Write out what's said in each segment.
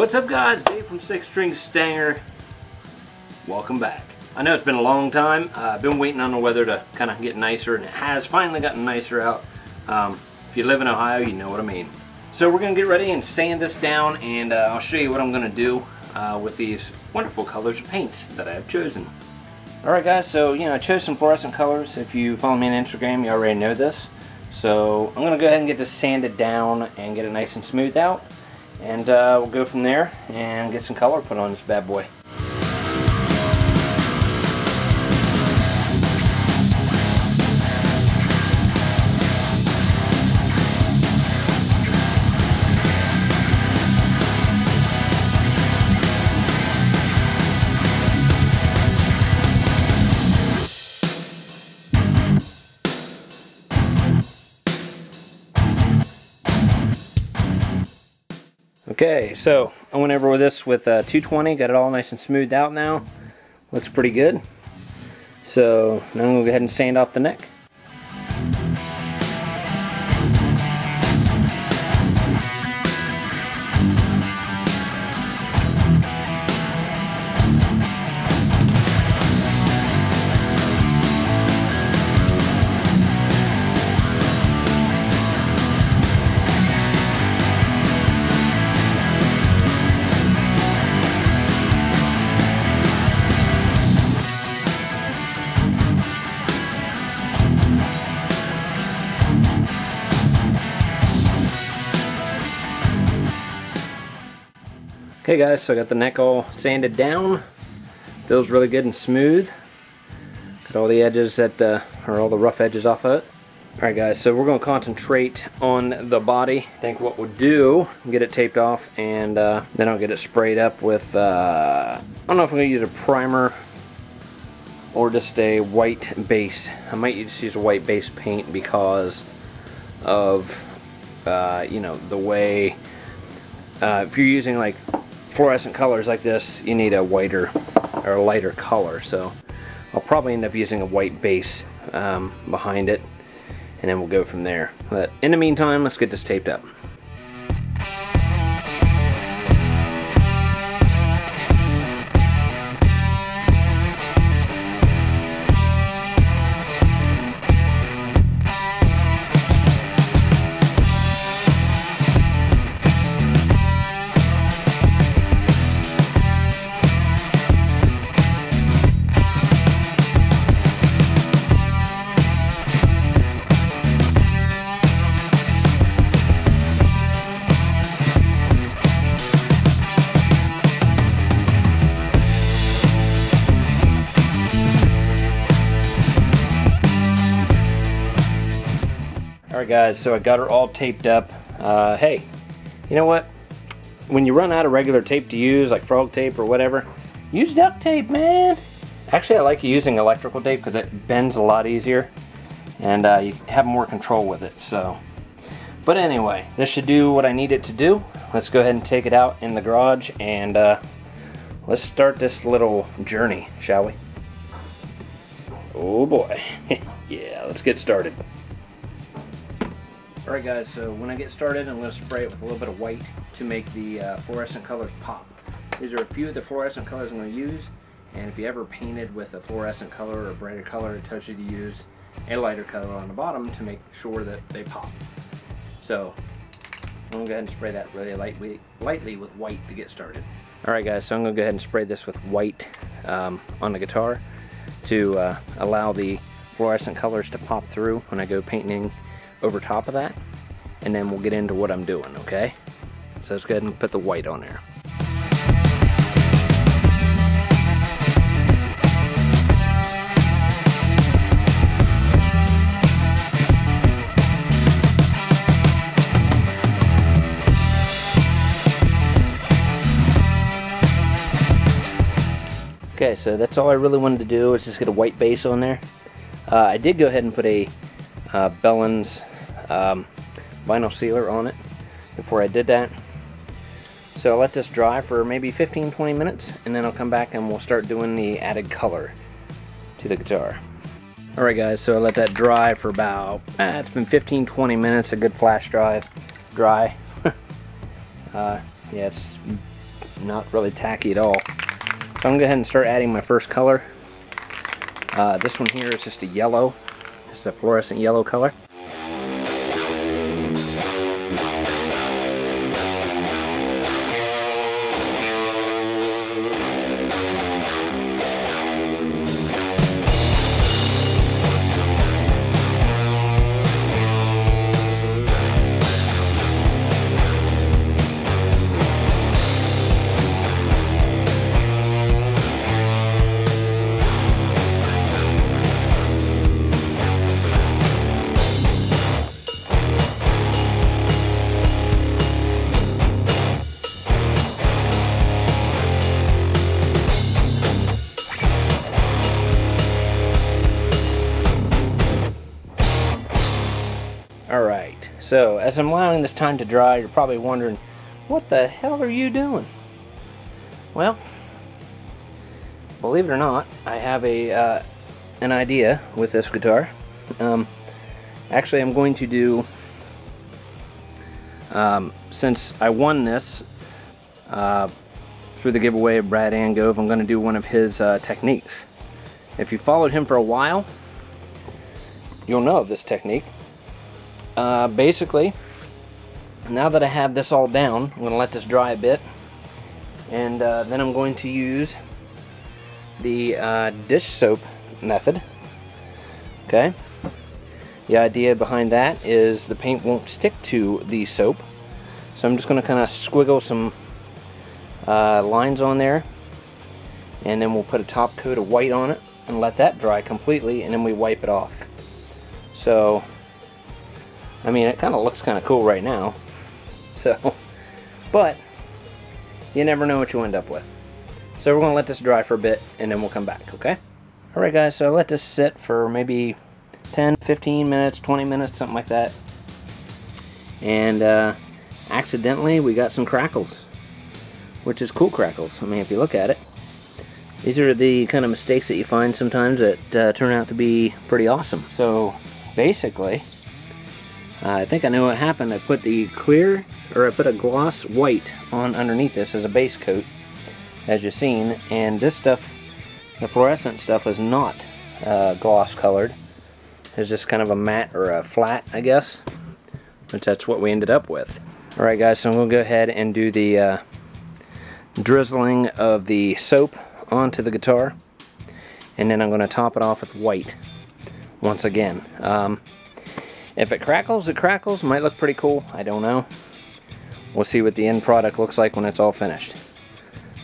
What's up, guys? Dave from Six String Stanger. Welcome back. I know it's been a long time. I've been waiting on the weather to kind of get nicer, and it has finally gotten nicer out. If you live in Ohio, you know what I mean. So we're going to get ready and sand this down, and I'll show you what I'm going to do with these wonderful colors of paints that I've chosen. Alright guys, so I chose some fluorescent colors. If you follow me on Instagram, you already know this. So I'm going to go ahead and get this sanded down and get it nice and smooth out. And we'll go from there and get some color put on this bad boy. Okay, so I went over with this with 220, got it all nice and smoothed out now. Looks pretty good. So now I'm going to go ahead and sand off the neck. Hey guys, so I got the neck all sanded down. Feels really good and smooth. Got all the edges that, or all the rough edges off of it. Alright guys, so we're going to concentrate on the body. I think what we'll do, get it taped off, and then I'll get it sprayed up with, I don't know if I'm going to use a primer or just a white base. I might just use a white base paint because of, you know, the way, if you're using like fluorescent colors like this, you need a whiter or a lighter color, so I'll probably end up using a white base behind it, and then we'll go from there. But in the meantime, let's get this taped up. Alright guys, so I got her all taped up. Hey, you know what? When you run out of regular tape to use, like frog tape or whatever, use duct tape, man! Actually, I like using electrical tape because it bends a lot easier, and you have more control with it, so. But anyway, this should do what I need it to do. Let's go ahead and take it out in the garage, and let's start this little journey, shall we? Oh boy. Yeah, let's get started. Alright guys, so when I get started, I'm going to spray it with a little bit of white to make the fluorescent colors pop. These are a few of the fluorescent colors I'm going to use, and if you ever painted with a fluorescent color or a brighter color, it tells you to use a lighter color on the bottom to make sure that they pop. So I'm going to go ahead and spray that really lightly with white to get started. Alright guys, so I'm going to go ahead and spray this with white on the guitar to allow the fluorescent colors to pop through when I go painting over top of that, and then we'll get into what I'm doing, okay? So let's go ahead and put the white on there. Okay, so that's all I really wanted to do, is just get a white base on there. I did go ahead and put a Bellin's vinyl sealer on it before I did that. So I'll let this dry for maybe 15-20 minutes, and then I'll come back and we'll start doing the added color to the guitar. Alright guys, so I let that dry for about, it's been 15-20 minutes, a good flash dry. Yeah, it's Not really tacky at all. So I'm going to go ahead and start adding my first color. This one here is just a yellow. This is a fluorescent yellow color. So, as I'm allowing this time to dry, you're probably wondering, what the hell are you doing? Well, believe it or not, I have an idea with this guitar. Actually, I'm going to do, since I won this through the giveaway of Brad Angove, I'm going to do one of his techniques. If you followed him for a while, you'll know of this technique. Basically, now that I have this all down, I'm going to let this dry a bit, and then I'm going to use the dish soap method. Okay, the idea behind that is the paint won't stick to the soap, so I'm just going to kind of squiggle some lines on there, and then we'll put a top coat of white on it and let that dry completely, and then we wipe it off. So I mean, it kind of looks kind of cool right now, so, but you never know what you end up with. So we're going to let this dry for a bit, and then we'll come back, okay? All right, guys, so I let this sit for maybe 10, 15 minutes, 20 minutes, something like that. And accidentally, we got some crackles, which is cool crackles. I mean, if you look at it, these are the kind of mistakes that you find sometimes that turn out to be pretty awesome. So basically, I think I know what happened. I put the clear, or I put a gloss white on underneath this as a base coat, as you've seen, and this stuff, the fluorescent stuff, is not gloss colored. It's just kind of a matte or a flat, I guess, which that's what we ended up with. Alright guys, so I'm going to go ahead and do the drizzling of the soap onto the guitar, and then I'm going to top it off with white once again. If it crackles, it crackles. Might look pretty cool. I don't know. We'll see what the end product looks like when it's all finished.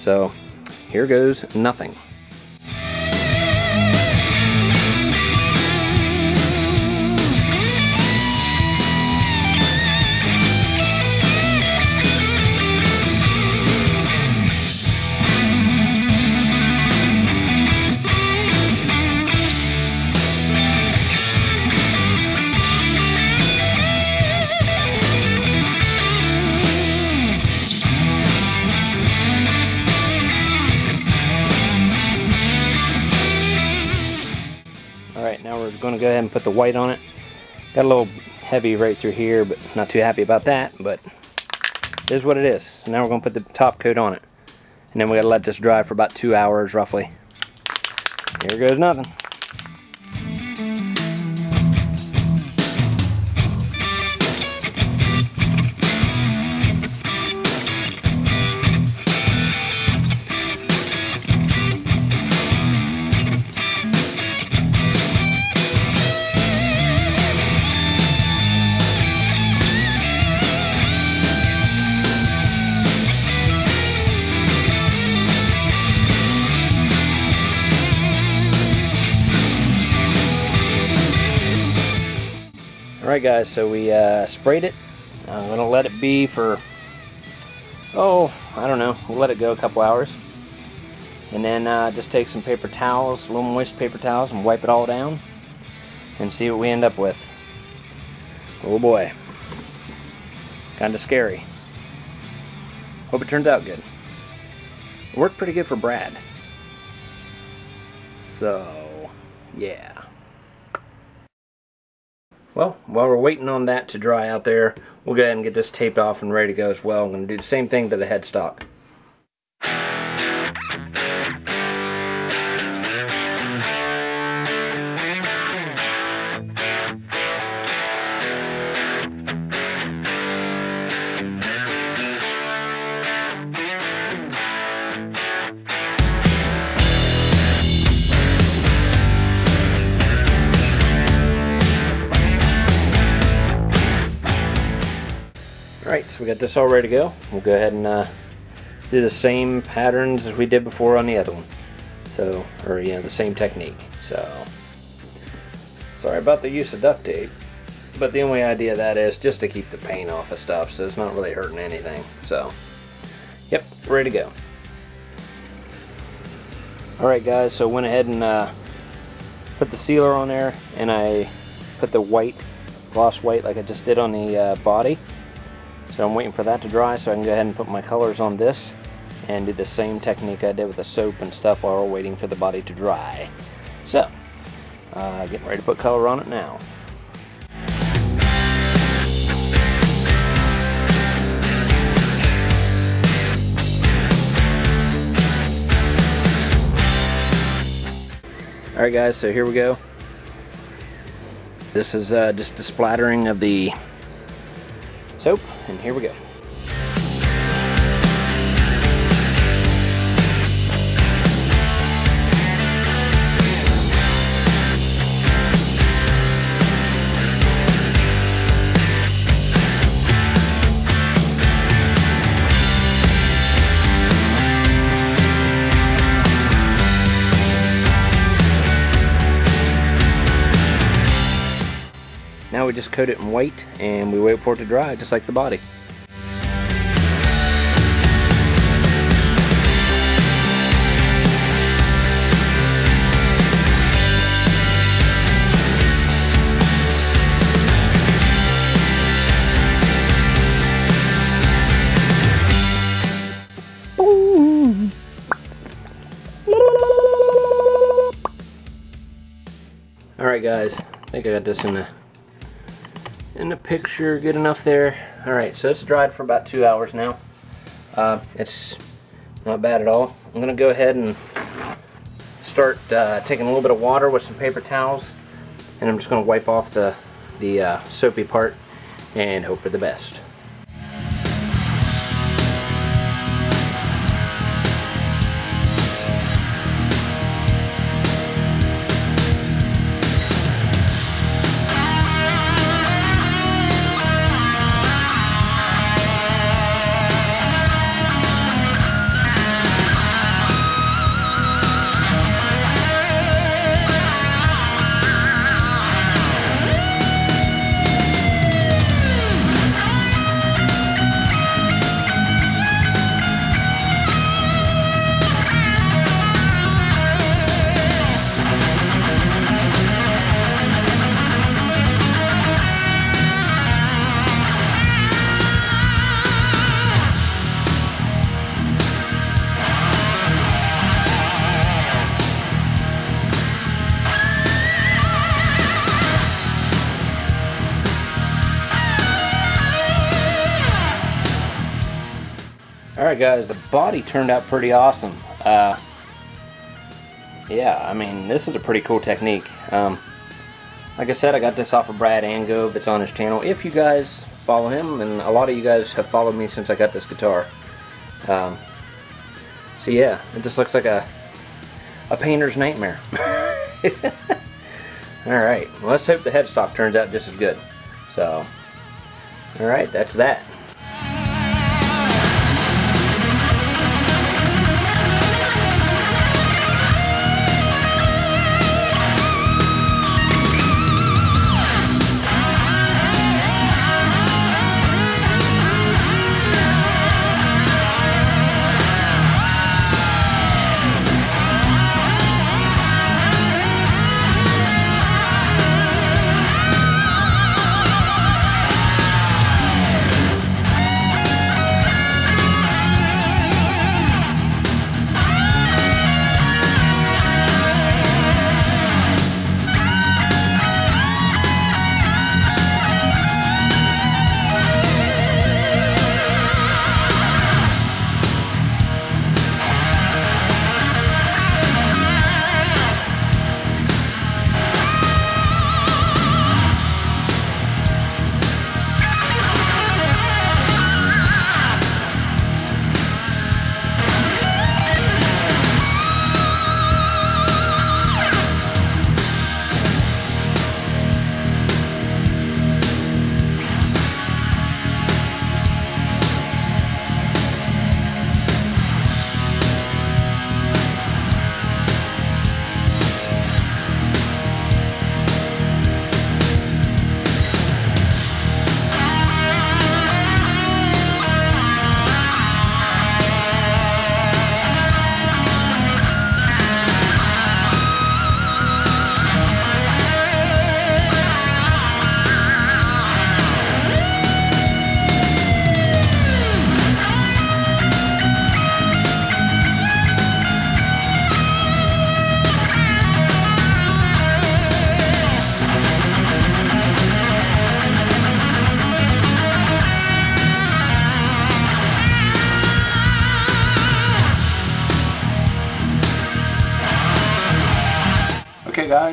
So, here goes nothing. Going to go ahead and put the white on it. Got a little heavy right through here, but not too happy about that, but it is what it is. So now we're going to put the top coat on it, and then we got to let this dry for about 2 hours roughly. Here goes nothing. Alright guys, so we sprayed it. I'm going to let it be for, oh, I don't know, we'll let it go a couple hours. And then just take some paper towels, little moist paper towels, and wipe it all down. And see what we end up with. Oh boy. Kind of scary. Hope it turns out good. It worked pretty good for Brad. So, yeah. Well, while we're waiting on that to dry out there, we'll go ahead and get this taped off and ready to go as well. I'm going to do the same thing to the headstock. Alright, so we got this all ready to go. We'll go ahead and do the same patterns as we did before on the other one. So, or you know, the same technique. So, sorry about the use of duct tape, but the only idea of that is just to keep the paint off of stuff, so it's not really hurting anything. So, yep, ready to go. Alright guys, so I went ahead and put the sealer on there, and I put the white, gloss white, like I just did on the body. So I'm waiting for that to dry so I can go ahead and put my colors on this and do the same technique I did with the soap and stuff while we're waiting for the body to dry. So, getting ready to put color on it now. Alright guys, so here we go. This is just the splattering of the soap, and here we go. Now we just coat it in white and we wait for it to dry just like the body. Boom. All right guys, I think I got this in the picture good enough there. Alright, so it's dried for about 2 hours now. It's not bad at all. I'm gonna go ahead and start taking a little bit of water with some paper towels, and I'm just gonna wipe off the soapy part and hope for the best. Alright guys, the body turned out pretty awesome. Yeah, I mean, this is a pretty cool technique. Like I said, I got this off of Brad Angove. It's on his channel. If you guys follow him, and a lot of you guys have followed me since I got this guitar. So yeah, it just looks like a painter's nightmare. Alright, well, let's hope the headstock turns out just as good. So, alright, that's that.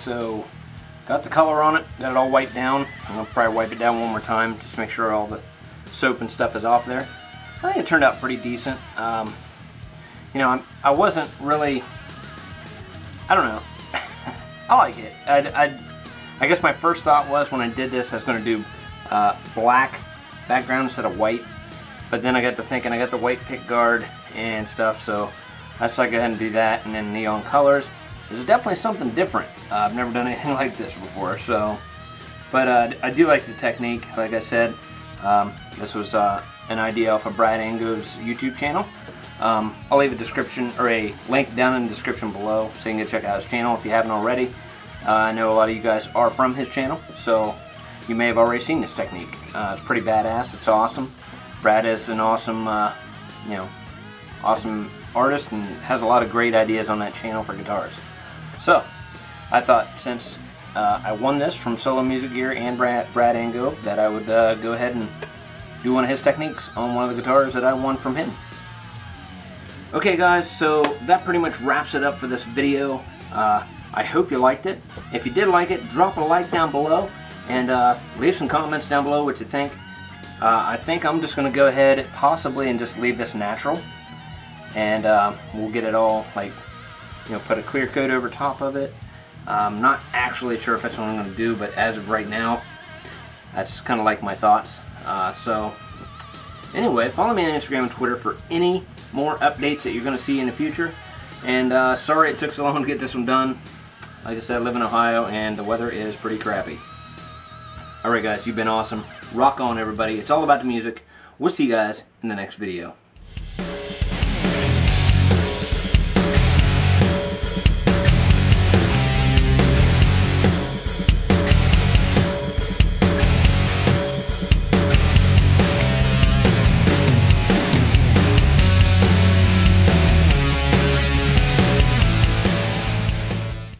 So got the color on it, got it all wiped down. I'm gonna probably wipe it down one more time, just make sure all the soap and stuff is off there. I think it turned out pretty decent. You know, I wasn't really, I don't know, I like it. I guess my first thought was when I did this I was gonna do black background instead of white, but then I got to thinking I got the white pick guard and stuff, so I just like go ahead and do that, and then neon colors. There's definitely something different. I've never done anything like this before, so. But I do like the technique, like I said. This was an idea off of Brad Angove's YouTube channel. I'll leave a description, or a link down in the description below, so you can go check out his channel if you haven't already. I know a lot of you guys are from his channel, so you may have already seen this technique. It's pretty badass, it's awesome. Brad is an awesome, you know, awesome artist, and has a lot of great ideas on that channel for guitars. So, I thought since I won this from Solo Music Gear and Brad Angove, that I would go ahead and do one of his techniques on one of the guitars that I won from him. Okay guys, so that pretty much wraps it up for this video. I hope you liked it. If you did like it, drop a like down below, and leave some comments down below what you think. I think I'm just going to go ahead possibly and just leave this natural, and we'll get it all, like, you know, put a clear coat over top of it. I'm not actually sure if that's what I'm going to do, but as of right now, that's kind of like my thoughts. So, anyway, follow me on Instagram and Twitter for any more updates that you're going to see in the future. And sorry it took so long to get this one done. Like I said, I live in Ohio, and the weather is pretty crappy. Alright guys, you've been awesome. Rock on, everybody. It's all about the music. We'll see you guys in the next video.